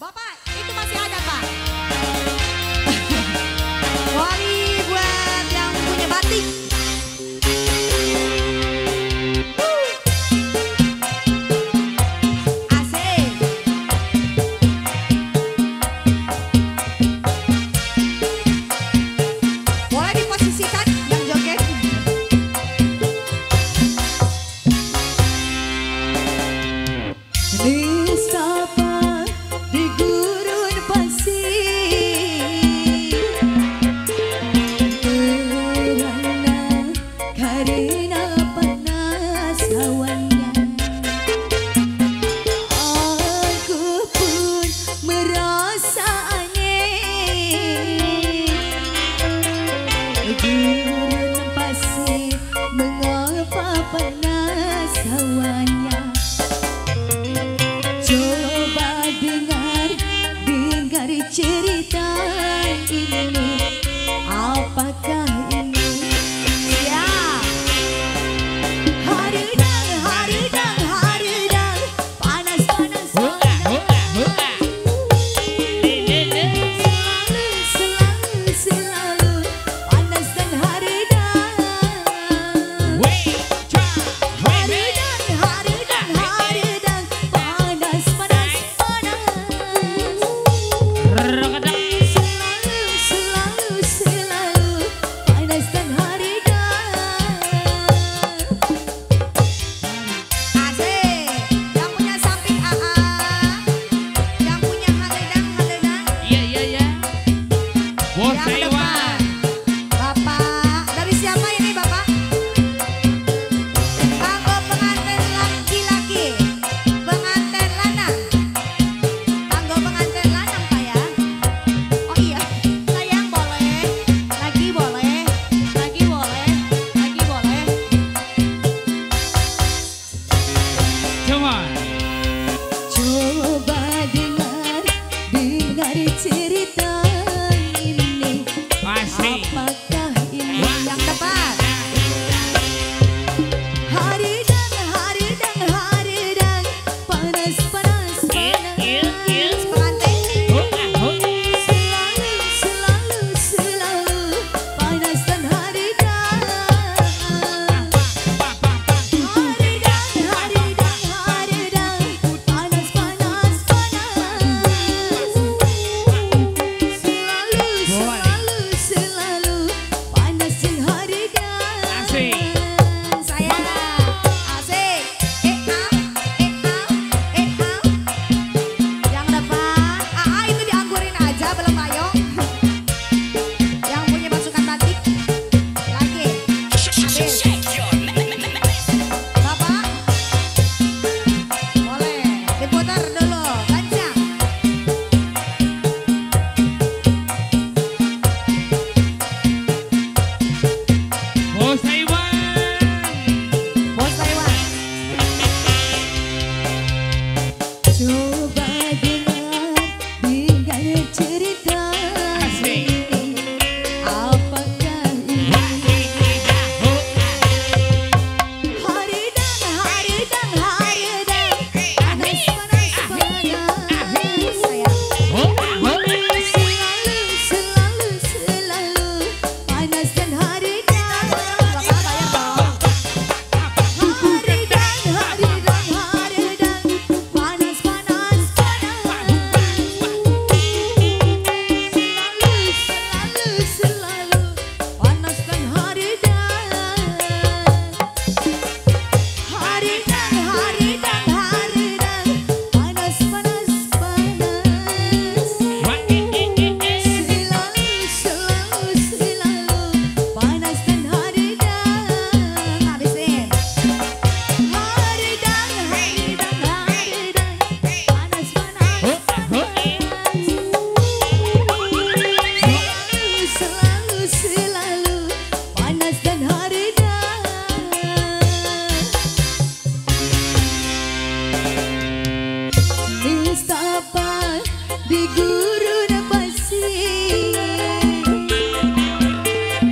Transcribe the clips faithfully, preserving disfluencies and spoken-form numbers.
Bapak, itu masih ada Pak. Wali buat yang punya batik. Asik. Boleh diposisikan yang joget. Di sapa di gurun pasir, kerana karena panas awannya, aku pun merasa aneh. Gurun pasir, mengapa panas awannya? Cerita ini apakah ini? Ya, harudang, harudang, harudang, panas panas panas. Selalu selalu selalu panas dan harudang. Harudang, harudang, harudang, panas panas panas. Cerita ini asli. Apakah ini Wah. yang tepat? Haridang, haridang, haridang, panas, panas, panas. Pengantin selalu, selalu, selalu panas dan haridang. Haridang, haridang, haridang, panas, panas, panas. Di gurun pasir, berlalang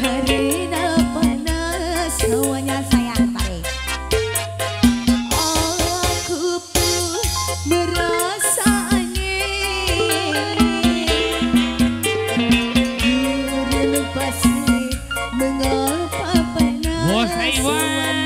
karena panas hawanya sayang. Baik, aku pun kasih, mengapa pernah.